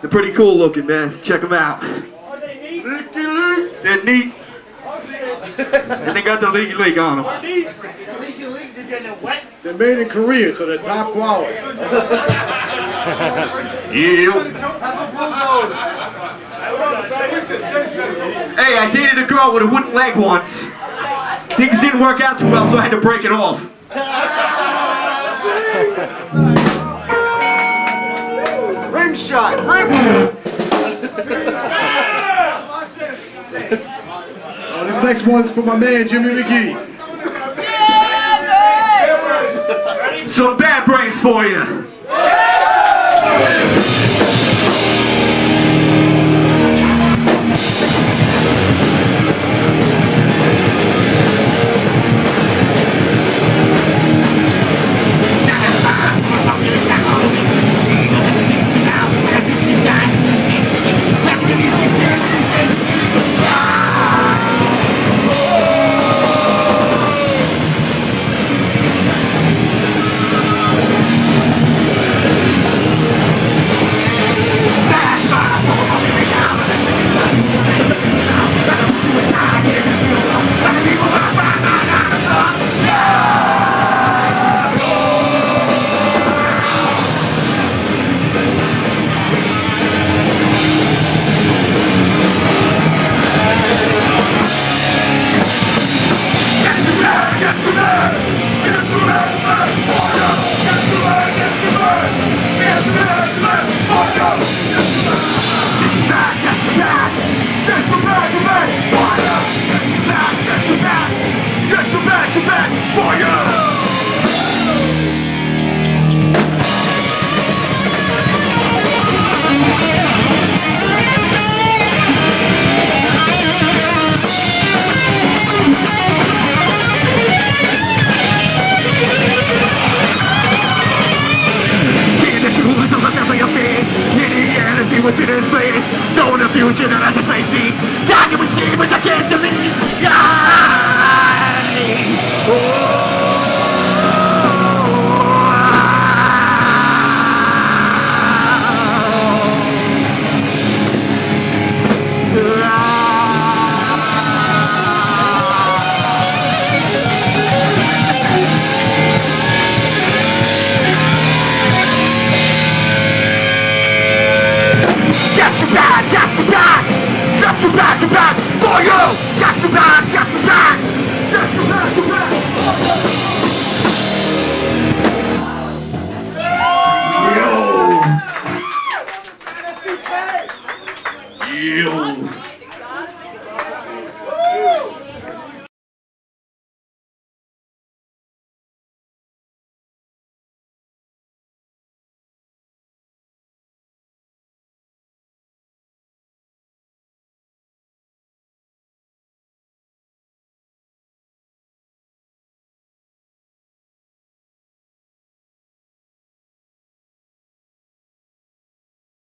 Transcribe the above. They're pretty cool looking, man. Check them out. Are they neat? They're neat. And they got the leaky leak on them. Are neat? The leaky leak, did they get wet? They're made in Korea, so they're top quality. Hey, I dated a girl with a wooden leg once. Things didn't work out too well, so I had to break it off. Rim shot! Rim shot! This next one's for my man, Jimmy McGee. Jimmy! Some bad brains for you. Yo!